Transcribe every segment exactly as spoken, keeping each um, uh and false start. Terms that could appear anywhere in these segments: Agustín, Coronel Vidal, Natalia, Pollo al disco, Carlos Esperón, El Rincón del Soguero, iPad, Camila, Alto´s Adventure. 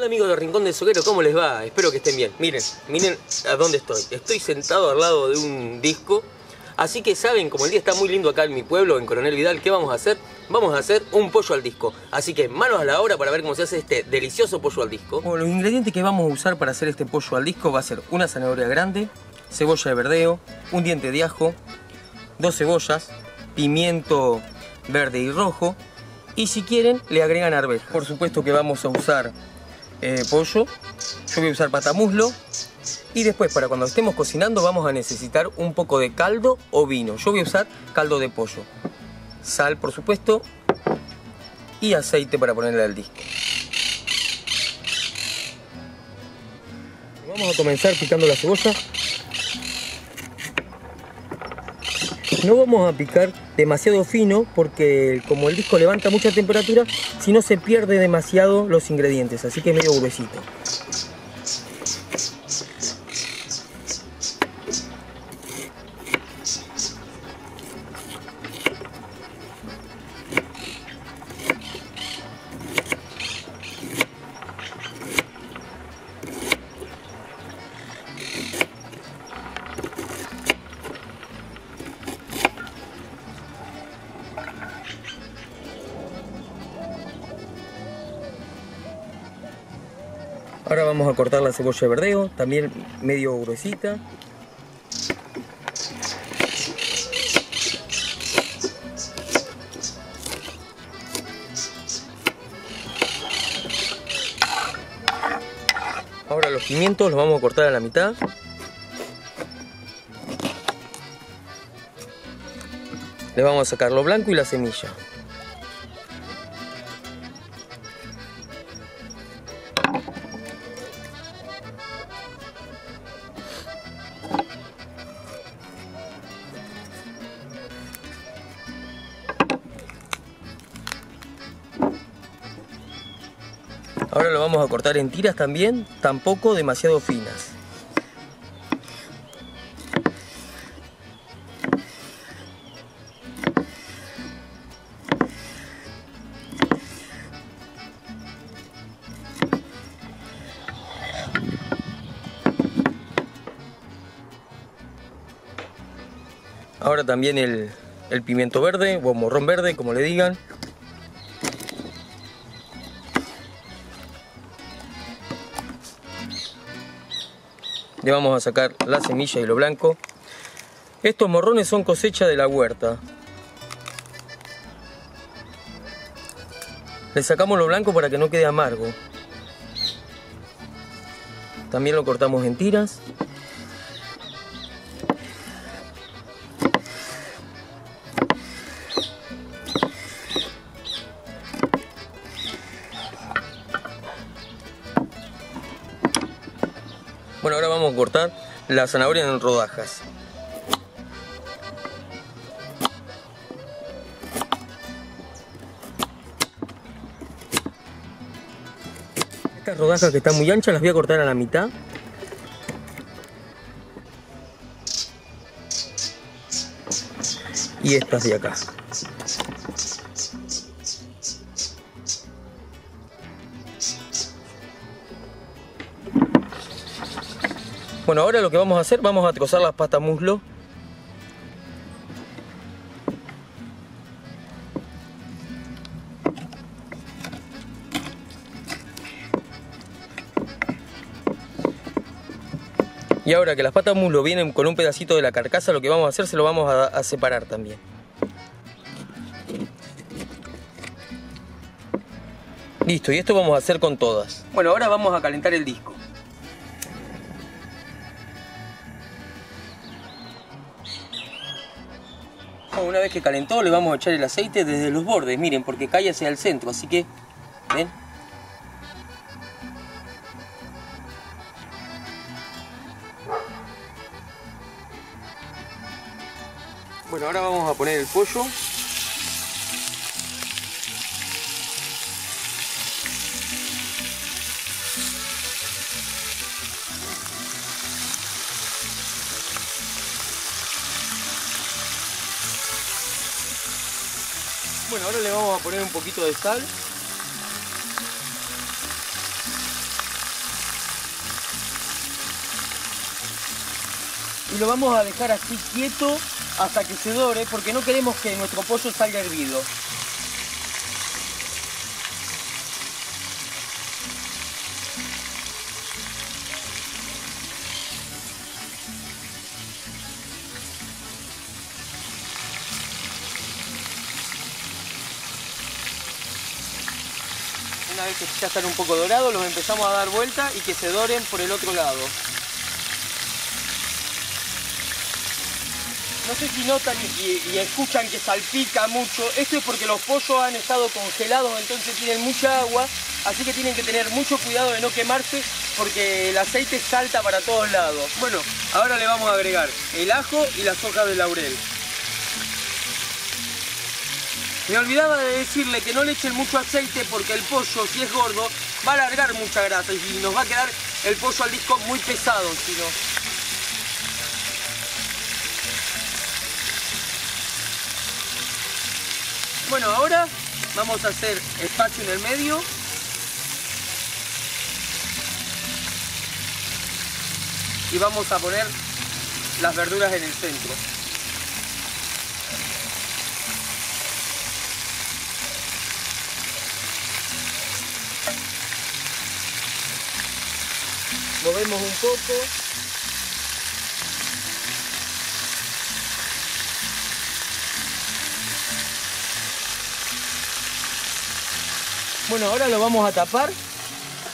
Hola amigos del Rincón del Soguero, ¿cómo les va? Espero que estén bien. Miren, miren a dónde estoy. Estoy sentado al lado de un disco. Así que saben, como el día está muy lindo acá en mi pueblo, en Coronel Vidal, ¿qué vamos a hacer? Vamos a hacer un pollo al disco. Así que manos a la obra para ver cómo se hace este delicioso pollo al disco. Bueno, los ingredientes que vamos a usar para hacer este pollo al disco va a ser una zanahoria grande, cebolla de verdeo, un diente de ajo, dos cebollas, pimiento verde y rojo, y si quieren le agregan arvejas. Por supuesto que vamos a usar eh, pollo, yo voy a usar patamuslo, y después para cuando estemos cocinando vamos a necesitar un poco de caldo o vino. Yo voy a usar caldo de pollo, sal por supuesto y aceite para ponerle al disco. Vamos a comenzar picando la cebolla. No vamos a picar demasiado fino porque como el disco levanta mucha temperatura, si no se pierde demasiado los ingredientes, así que es medio gruesito. Ahora vamos a cortar la cebolla de verdeo, también medio gruesita. Ahora los pimientos los vamos a cortar a la mitad. Le vamos a sacar lo blanco y la semilla. Ahora lo vamos a cortar en tiras también, tampoco demasiado finas. Ahora también el, el pimiento verde o morrón verde, como le digan. Le vamos a sacar la semilla y lo blanco. Estos morrones son cosecha de la huerta. Le sacamos lo blanco para que no quede amargo. También lo cortamos en tiras. Bueno, ahora vamos a cortar la zanahoria en rodajas. Estas rodajas que están muy anchas las voy a cortar a la mitad. Y estas de acá. Bueno, ahora lo que vamos a hacer, vamos a trozar las patas muslo. Y ahora que las patas muslo vienen con un pedacito de la carcasa, lo que vamos a hacer, se lo vamos a, a separar también. Listo, y esto vamos a hacer con todas. Bueno, ahora vamos a calentar el disco. Una vez que calentó le vamos a echar el aceite desde los bordes, miren, porque cae hacia el centro, así que, ¿ven? Bueno, ahora vamos a poner el pollo. Bueno, ahora le vamos a poner un poquito de sal. y lo vamos a dejar así quieto hasta que se dore, porque no queremos que nuestro pollo salga hervido. Una vez que ya están un poco dorados, los empezamos a dar vuelta y que se doren por el otro lado. No sé si notan y, y escuchan que salpica mucho. Esto es porque los pollos han estado congelados, entonces tienen mucha agua, así que tienen que tener mucho cuidado de no quemarse porque el aceite salta para todos lados. Bueno, ahora le vamos a agregar el ajo y las hojas de laurel. Me olvidaba de decirle que no le echen mucho aceite porque el pollo, si es gordo, va a largar mucha grasa y nos va a quedar el pollo al disco muy pesado, si no. Bueno, ahora vamos a hacer espacio en el medio. Y vamos a poner las verduras en el centro. Movemos un poco. Bueno, ahora lo vamos a tapar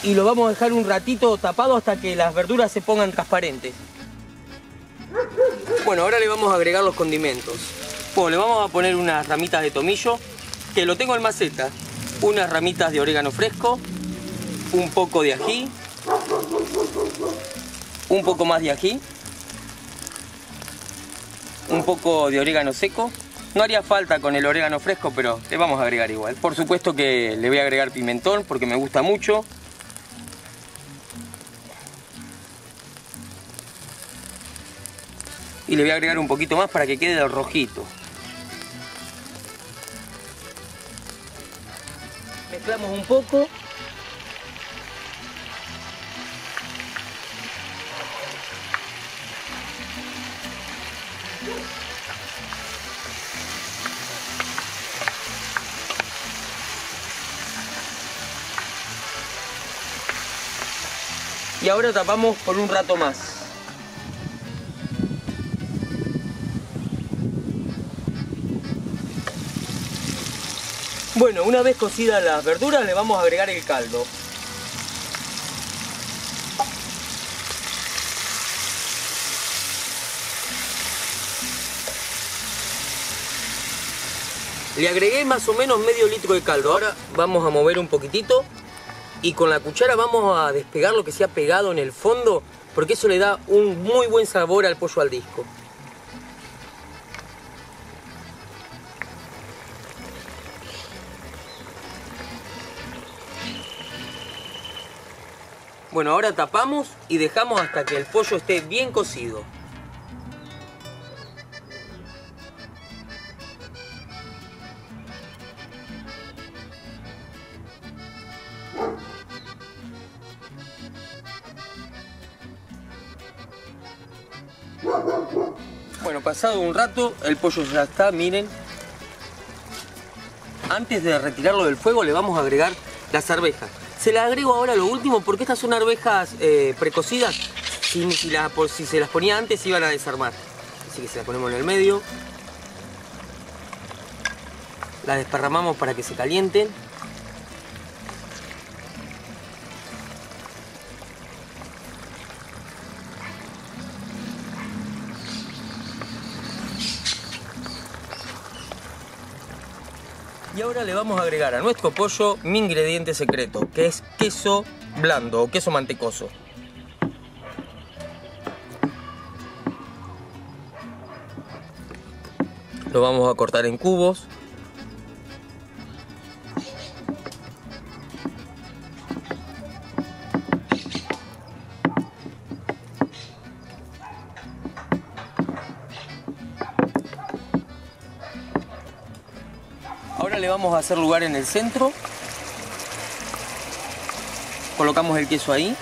y lo vamos a dejar un ratito tapado hasta que las verduras se pongan transparentes. Bueno, ahora le vamos a agregar los condimentos. Bueno, le vamos a poner unas ramitas de tomillo, que lo tengo en maceta. Unas ramitas de orégano fresco, un poco de ají, un poco más de ají, un poco de orégano seco. No haría falta con el orégano fresco, pero le vamos a agregar igual. Por supuesto que le voy a agregar pimentón porque me gusta mucho. Y le voy a agregar un poquito más para que quede rojito. Mezclamos un poco. Y ahora tapamos por un rato más. Bueno, una vez cocidas las verduras le vamos a agregar el caldo. Le agregué más o menos medio litro de caldo. Ahora vamos a mover un poquitito. Y con la cuchara vamos a despegar lo que se ha pegado en el fondo, porque eso le da un muy buen sabor al pollo al disco. Bueno, ahora tapamos y dejamos hasta que el pollo esté bien cocido. Bueno, pasado un rato, el pollo ya está, miren. Antes de retirarlo del fuego le vamos a agregar las arvejas. Se las agrego ahora lo último porque estas son arvejas eh, precocidas. Si, si, la, por, si se las ponía antes se iban a desarmar. Así que se las ponemos en el medio. Las desparramamos para que se calienten. Y ahora le vamos a agregar a nuestro pollo mi ingrediente secreto, que es queso blando o queso mantecoso. Lo vamos a cortar en cubos. Ahora le vamos a hacer lugar en el centro. Colocamos el queso ahí.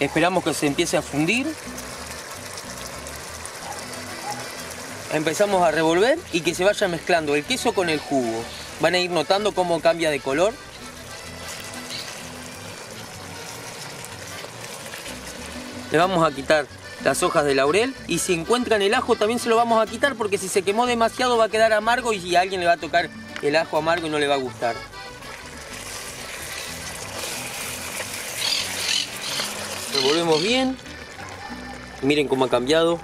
Esperamos que se empiece a fundir. Empezamos a revolver y que se vaya mezclando el queso con el jugo. Van a ir notando cómo cambia de color. Le vamos a quitar las hojas de laurel y si encuentran el ajo también se lo vamos a quitar porque si se quemó demasiado va a quedar amargo y a alguien le va a tocar el ajo amargo y no le va a gustar. Revolvemos bien. Miren cómo ha cambiado.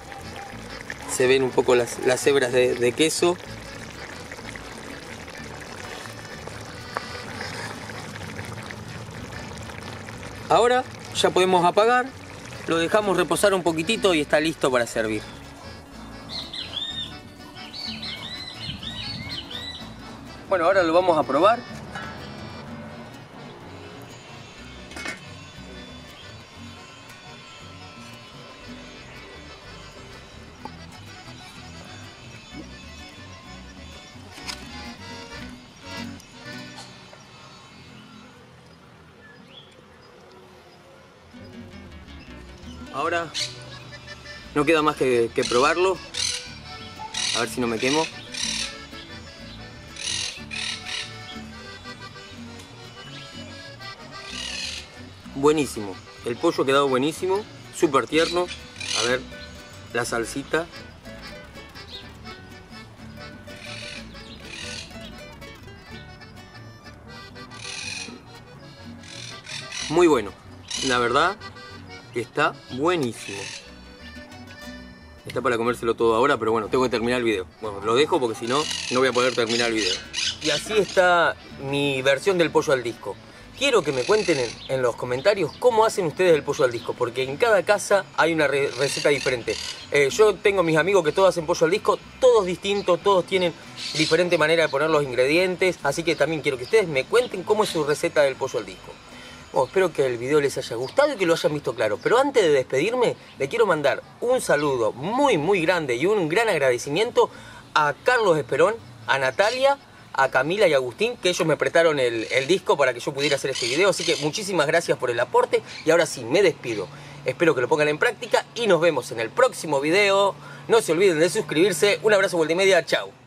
Se ven un poco las, las hebras de, de queso. Ahora ya podemos apagar. Lo dejamos reposar un poquitito y está listo para servir. Bueno, ahora lo vamos a probar. Ahora no queda más que, que probarlo, a ver si no me quemo. Buenísimo, el pollo ha quedado buenísimo, súper tierno. A ver, la salsita. Muy bueno, la verdad. Que está buenísimo. Está para comérselo todo ahora, pero bueno, tengo que terminar el video. Bueno, lo dejo porque si no, no voy a poder terminar el video. Y así está mi versión del pollo al disco. Quiero que me cuenten en, en los comentarios cómo hacen ustedes el pollo al disco, porque en cada casa hay una re receta diferente. Eh, yo tengo mis amigos que todos hacen pollo al disco, todos distintos, todos tienen diferente manera de poner los ingredientes, así que también quiero que ustedes me cuenten cómo es su receta del pollo al disco. Oh, espero que el video les haya gustado y que lo hayan visto claro. Pero antes de despedirme, le quiero mandar un saludo muy, muy grande y un gran agradecimiento a Carlos Esperón, a Natalia, a Camila y a Agustín, que ellos me prestaron el, el disco para que yo pudiera hacer este video. Así que muchísimas gracias por el aporte y ahora sí, me despido. Espero que lo pongan en práctica y nos vemos en el próximo video. No se olviden de suscribirse. Un abrazo, Vuelta y Media. Chau.